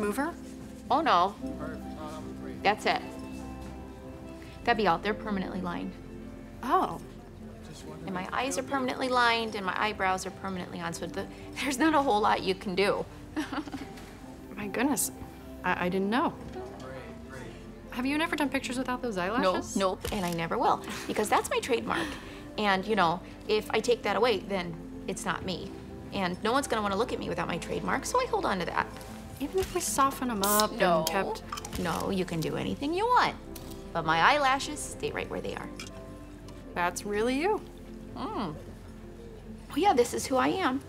remover? Oh no. That's it. That'd be all. They're permanently lined. Oh. And my eyes are permanently lined and my eyebrows are permanently on, so there's not a whole lot you can do. My goodness, I didn't know. Have you never done pictures without those eyelashes? No, nope, and I never will, because that's my trademark. And you know, if I take that away, then it's not me. And no one's gonna wanna look at me without my trademark, so I hold on to that. Even if we soften them up and kept... No, you can do anything you want. But my eyelashes stay right where they are. That's really you. Mm. Oh yeah, this is who I am.